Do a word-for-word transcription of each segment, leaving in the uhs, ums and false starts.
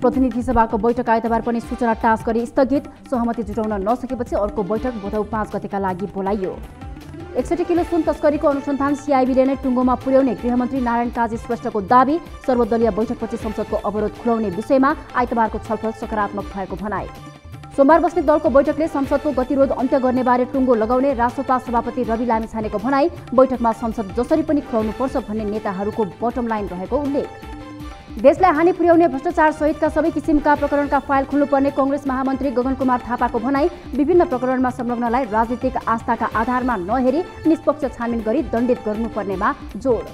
प्रतिनिधि सभाको बैठक आइतबार पनि सूचना टास्क गरी स्थगित। सहमति जुटाउन नसकेपछि अर्को बैठक भदौ पाँच गतेका लागि बोलाइयो। एकसठी किलो सुन तस्करीको अनुसन्धान सीआईबीले नै टुङ्गोमा पुर्याउने गृहमन्त्री नारायण काजी श्रेष्ठको दावी। सर्वदलीय बैठकपछि संसदको अवरोध खुलाउने विषयमा आइतबारको छलफल सकारात्मक भएको भनाई। सोमबार बस्ने दलको बैठकले संसदको गतिरोध अन्त्य गर्ने बारे टुङ्गो लगाउने रासोपा सभापति रवि लामिछानेको भनाई। बैठकमा संसद जसरी पनि खुलाउनुपर्छ भन्ने नेताहरूको बटम लाइन रहेको उल्लेख। देशलाई हानि पुर्याउने भ्रष्टाचार सहितका सबै किसिमका प्रकरणका फाइल खुल्नुपर्ने कांग्रेस महामन्त्री गगन कुमार थापाको भनाई। विभिन्न प्रकरणमा संलग्नलाई राजनीतिक आस्थाका आधारमा नहेरी निष्पक्ष छानबिन गरी दण्डित गर्नुपर्नेमा जोड।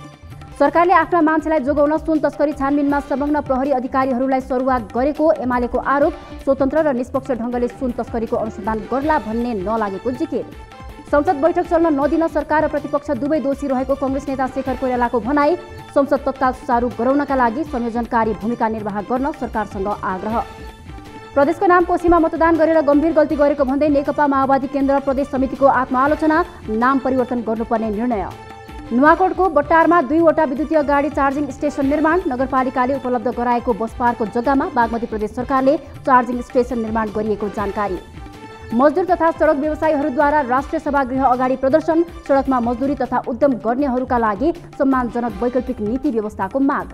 सरकारले आफ्ना मान्छेलाई जोगाउन सुन तस्करी छानबिनमा संलग्न प्रहरी अधिकारीहरूलाई सरुवा गरेको एमालेको आरोप। स्वतन्त्र र निष्पक्ष ढंगले सुन तस्करीको अनुसन्धान गर्ला भन्ने नलागेको जिकिर। संसद बैठक चल्न नदिन सरकार र प्रतिपक्ष दुवै दोषी रहेको कांग्रेस नेता शेखर कोइरालाको भनाई। संसद तत्काल सुचारू गराउनका लागि संयोजनकारी भूमिका निर्वाह गर्न सरकारसँग आग्रह। प्रदेशको नामकोशीमा मतदान गरेर गम्भीर गल्ती गरेको भन्दै नेकपा माओवादी केन्द्र प्रदेश समितिको आत्मआलोचना। नाम परिवर्तन गर्नुपर्ने निर्णय। नुवाकोटको बट्टारमा दुईवटा विद्युतीय गाडी चार्जिङ स्टेशन निर्माण। नगरपालिकाले उपलब्ध गराएको बस पार्कको जग्गामा बागमती प्रदेश सरकारले चार्जिङ स्टेशन निर्माण गरिएको जानकारी। मजदूर तथा सडक व्यवसायीहरूद्वारा राष्ट्रिय सभागृह अगाडि प्रदर्शन। सडकमा मजदूरी तथा उद्यम गर्नेहरूका लागि सम्मानजनक वैकल्पिक नीति व्यवस्थाको माग।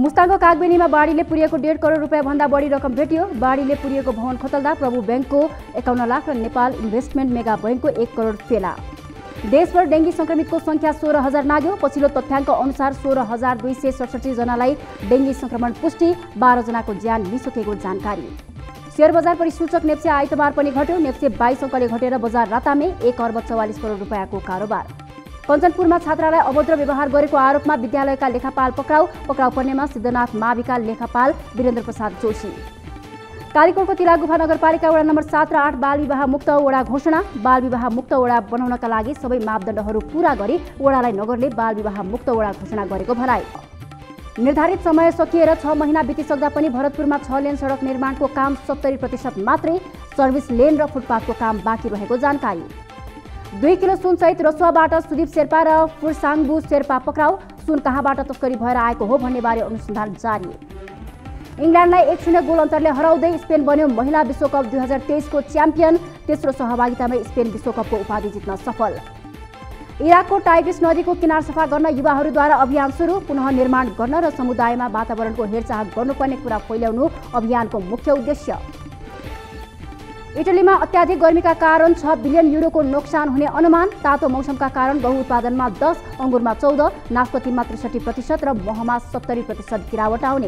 मुस्ताङको कागबेनीमा बाढीले पुर्याएको डेढ करोड रुपियाँ भन्दा बढी रकम भेटियो। बाढीले पुर्याएको भवन खतल्दा प्रभु ब्याङ्कको एकाउन्न लाख र नेपाल इन्भेस्टमेन्ट मेगा ब्याङ्कको एक करोड फेला। देशभर डेंगी संक्रमितको संख्या सोह्र हजार नाग्यो। पछिल्लो तथ्याङ्क अनुसार सोह्र हजार दुई सय सडसठी जनालाई डेंगी संक्रमण पुष्टि। बाह्र जनाको ज्यान लिइसकेको जानकारी। शेयर बजार परिसूचक नेप्से आइतबार पनि घट्यो। नेप्से बाइस अङ्कले घटेर बजार रातामै एक अर्ब चौवालीस करोड रुपियाँको कारोबार। कञ्चनपुरमा छात्रालाई अभद्र व्यवहार गरेको आरोपमा विद्यालयका लेखापाल पक्राउ। पक्राउ पर्नेमा सिद्धनाथ माविका लेखापाल वीरेन्द्र प्रसाद जोशी। कालीकोटको तिलागुफा नगरपालिका वडा नम्बर सात र आठ बाल विवाह मुक्त वडा घोषणा। बाल विवाह मुक्त वडा बनाउनका लागि सबै मापदण्डहरू पूरा गरी वडालाई नगरले बाल विवाह मुक्त वडा घोषणा गरेको भनाई। निर्धारित समय सकिएर छ महिना बितिसक्दा पनि भरतपुरमा छ लेन सडक निर्माणको काम सत्तरी प्रतिशत मात्रै। सर्भिस लेन र फुटपाथको काम बाँकी रहेको जानकारी। दुई किलो सुनसहित रसुवाबाट सुदीप शेर्प र रंगबू शेर्प पक्राउ। सुन कहाँबाट तस्करी भएर आएको हो भन्ने बारे अनुसन्धान जारी। इङ्ल्यान्डलाई एक शून्य गोल अन्तरले हराउँदै स्पेन बन्यो महिला विश्वकप दुई हजार तेइसको च्याम्पियन। तेस्रो सहभागितामै स्पेन विश्वकपको उपाधि जित्न सफल। इराकको टाइग्रिस नदीको किनार सफा गर्न युवाहरूद्वारा अभियान सुरु। पुनः निर्माण गर्न र समुदायमा वातावरणको हेरचाह गर्नुपर्ने कुरा फैल्याउनु अभियानको मुख्य उद्देश्य। इटलीमा अत्याधिक गर्मीका कारण छ बिलियन युरोको नोक्सान हुने अनुमान। तातो मौसमका कारण गहुँ उत्पादनमा दस, अङ्गुरमा चौध, नास्पातिमा त्रिसठी प्रतिशत र महमा सत्तरी प्रतिशत गिरावट आउने।